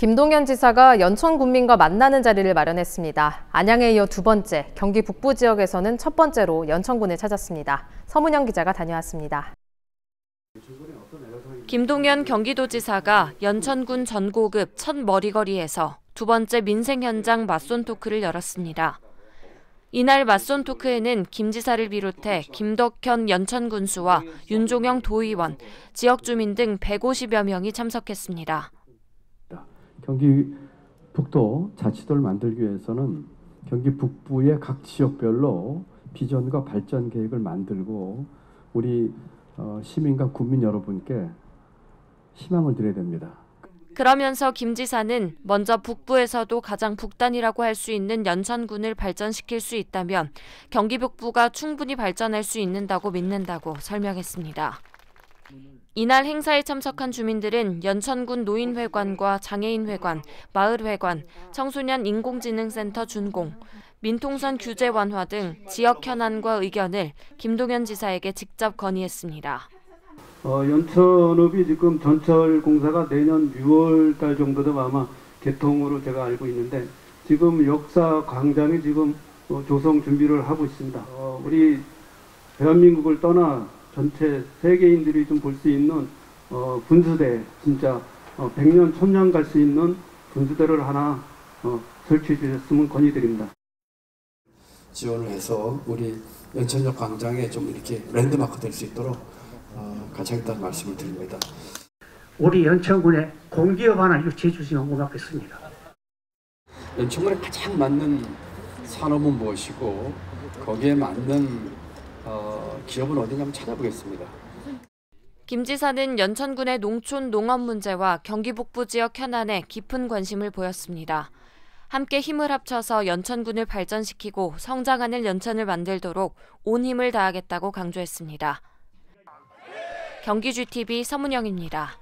김동연 지사가 연천군민과 만나는 자리를 마련했습니다. 안양에 이어 두 번째, 경기 북부 지역에서는 첫 번째로 연천군을 찾았습니다. 서문형 기자가 다녀왔습니다. 김동연 경기도지사가 연천군 전곡읍 첫 머리거리에서 두 번째 민생 현장 맞선 토크를 열었습니다. 이날 맞선 토크에는 김 지사를 비롯해 김덕현 연천군수와 윤종영 도의원, 지역 주민 등 150여 명이 참석했습니다. 경기 북도 자치도를 만들기 위해서는 경기 북부의 각 지역별로 비전과 발전 계획을 만들고 우리 시민과 국민 여러분께 희망을 드려야 됩니다. 그러면서 김 지사는 먼저 북부에서도 가장 북단이라고 할 수 있는 연천군을 발전시킬 수 있다면 경기 북부가 충분히 발전할 수 있는다고 믿는다고 설명했습니다. 이날 행사에 참석한 주민들은 연천군 노인회관과 장애인회관, 마을회관, 청소년 인공지능센터 준공, 민통선 규제 완화 등 지역 현안과 의견을 김동연 지사에게 직접 건의했습니다. 연천읍이 지금 전철 공사가 내년 6월달 정도도 아마 개통으로 제가 알고 있는데 지금 역사 광장이 지금 조성 준비를 하고 있습니다. 우리 대한민국을 떠나 전체 세계인들이 좀 볼 수 있는 분수대, 진짜 100년, 1000년 갈 수 있는 분수대를 하나 설치해 주셨으면 건의드립니다. 지원을 해서 우리 연천역 광장에 좀 이렇게 랜드마크 될 수 있도록 같이 하겠다는 말씀을 드립니다. 우리 연천군에 공기업 하나 유치해 주시면 고맙겠습니다. 연천군에 가장 맞는 산업은 무엇이고 거기에 맞는 기업은 어디냐 한번 찾아보겠습니다. 김 지사는 연천군의 농촌 농업 문제와 경기 북부 지역 현안에 깊은 관심을 보였습니다. 함께 힘을 합쳐서 연천군을 발전시키고 성장하는 연천을 만들도록 온 힘을 다하겠다고 강조했습니다. 경기GTV 서문형입니다.